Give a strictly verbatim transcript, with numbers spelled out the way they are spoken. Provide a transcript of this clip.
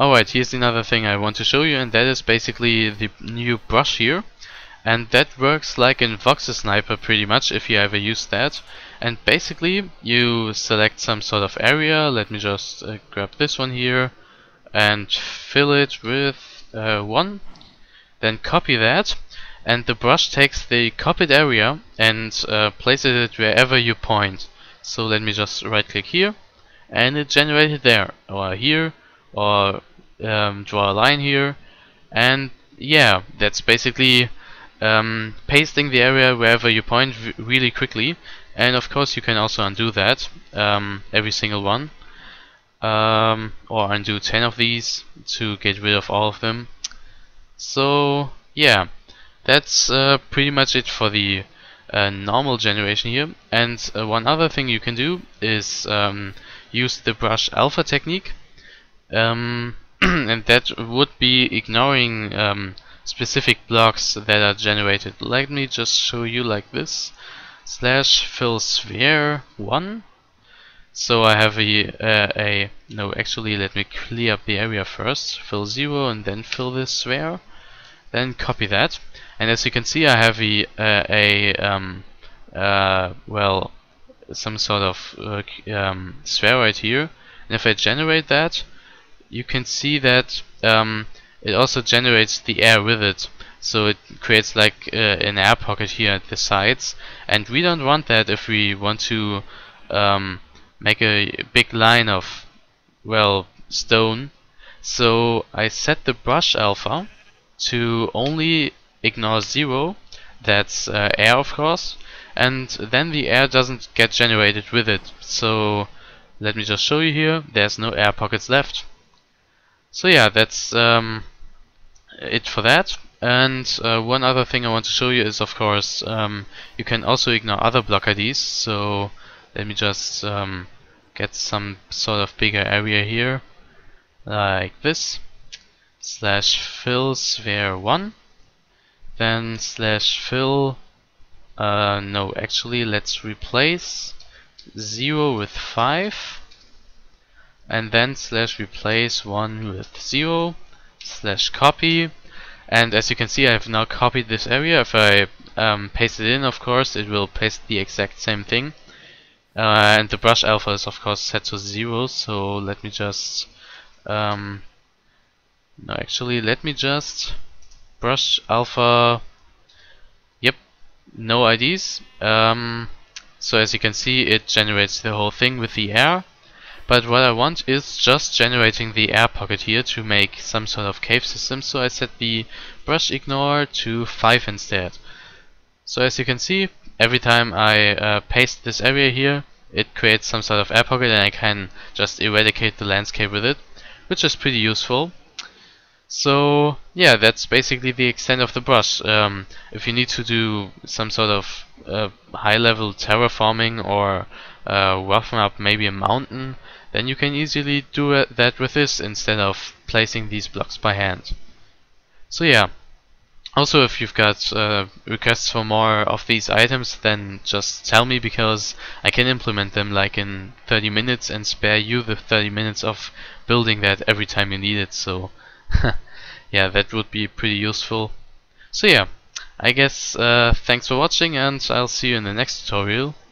Alright, here's another thing I want to show you, and that is basically the new brush here. And that works like in VoxelSniper pretty much, if you ever used that. And basically, you select some sort of area. Let me just uh, grab this one here and fill it with uh, one. Then copy that, and the brush takes the copied area and uh, places it wherever you point. So let me just right-click here, and it generated there, or here, or um, draw a line here, and yeah, that's basically Um, pasting the area wherever you point really quickly. And of course you can also undo that, um, every single one, um, or undo ten of these to get rid of all of them. So yeah, that's uh, pretty much it for the uh, normal generation here. And uh, one other thing you can do is um, use the brush alpha technique, um, and that would be ignoring um, specific blocks that are generated. Let me just show you like this. Slash fill sphere one. So I have a, uh, a no actually let me clear up the area first. Fill zero and then fill this sphere. Then copy that. And as you can see, I have a, uh, a um, uh, well, some sort of uh, um, sphere right here. And if I generate that, you can see that um, it also generates the air with it, so it creates like uh, an air pocket here at the sides, and we don't want that if we want to um, make a big line of, well, stone. So I set the brush alpha to only ignore zero, that's uh, air of course, and then the air doesn't get generated with it. So let me just show you here, there's no air pockets left. So yeah, that's um, it for that. And uh, one other thing I want to show you is, of course, um, you can also ignore other block I Ds. So let me just um, get some sort of bigger area here, like this. Slash fill sphere one, then slash fill. Uh, no, actually, let's replace zero with five. And then slash replace one with zero, slash copy, and as you can see, I have now copied this area. If I um, paste it in, of course, it will paste the exact same thing. Uh, and the brush alpha is of course set to zero, so let me just um, no actually let me just brush alpha, yep, no I Ds. Um, so as you can see, it generates the whole thing with the air. But what I want is just generating the air pocket here to make some sort of cave system, so I set the brush ignore to five instead. So as you can see, every time I uh, paste this area here, it creates some sort of air pocket, and I can just eradicate the landscape with it, which is pretty useful. So yeah, that's basically the extent of the brush. Um, if you need to do some sort of uh, high-level terraforming or uh, roughen up maybe a mountain, then you can easily do that with this instead of placing these blocks by hand. So yeah, also if you've got uh, requests for more of these items, then just tell me, because I can implement them like in thirty minutes and spare you the thirty minutes of building that every time you need it. So yeah, that would be pretty useful. So yeah, I guess uh, thanks for watching, and I'll see you in the next tutorial.